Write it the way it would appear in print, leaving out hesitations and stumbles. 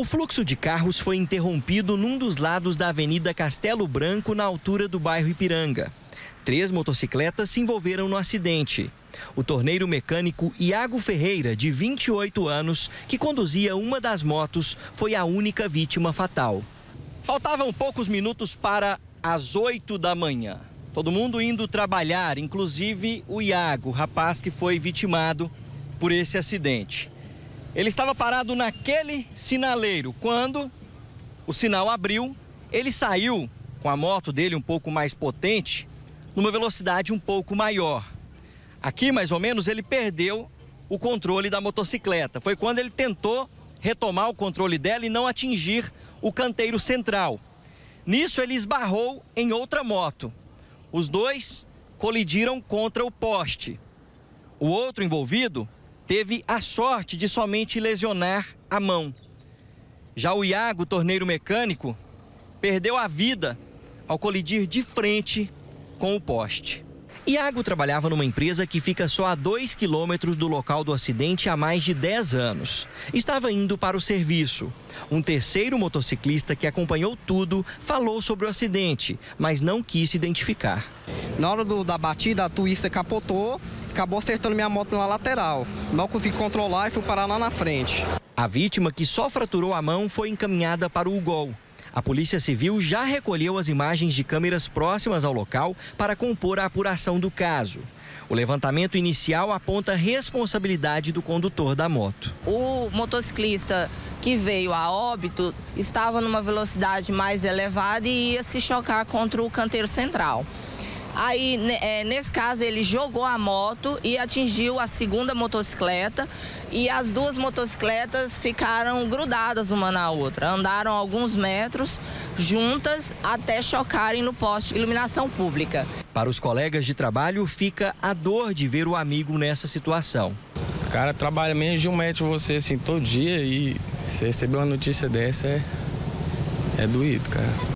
O fluxo de carros foi interrompido num dos lados da Avenida Castelo Branco, na altura do bairro Ipiranga. 3 motocicletas se envolveram no acidente. O torneiro mecânico Iago Ferreira, de 28 anos, que conduzia uma das motos, foi a única vítima fatal. Faltavam poucos minutos para as 8 da manhã. Todo mundo indo trabalhar, inclusive o Iago, rapaz que foi vitimado por esse acidente. Ele estava parado naquele sinaleiro. Quando o sinal abriu, ele saiu com a moto dele um pouco mais potente, numa velocidade um pouco maior. Aqui, mais ou menos, ele perdeu o controle da motocicleta. Foi quando ele tentou retomar o controle dela e não atingir o canteiro central. Nisso, ele esbarrou em outra moto. Os dois colidiram contra o poste. O outro envolvido teve a sorte de somente lesionar a mão. Já o Iago, torneiro mecânico, perdeu a vida ao colidir de frente com o poste. Iago trabalhava numa empresa que fica só a 2 quilômetros do local do acidente há mais de 10 anos. Estava indo para o serviço. Um terceiro motociclista que acompanhou tudo falou sobre o acidente, mas não quis se identificar. Na hora da batida, a Twister capotou, acabou acertando minha moto na lateral. Não consegui controlar e fui parar lá na frente. A vítima, que só fraturou a mão, foi encaminhada para o UGO. A Polícia Civil já recolheu as imagens de câmeras próximas ao local para compor a apuração do caso. O levantamento inicial aponta a responsabilidade do condutor da moto. O motociclista que veio a óbito estava numa velocidade mais elevada e ia se chocar contra o canteiro central. Aí, nesse caso, ele jogou a moto e atingiu a segunda motocicleta, e as duas motocicletas ficaram grudadas uma na outra. Andaram alguns metros juntas até chocarem no poste de iluminação pública. Para os colegas de trabalho, fica a dor de ver o amigo nessa situação. O cara trabalha menos de um metro de você, assim, todo dia, e você receber uma notícia dessa é doído, cara.